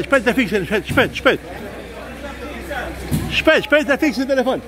Später fix den, später fix den Telefon.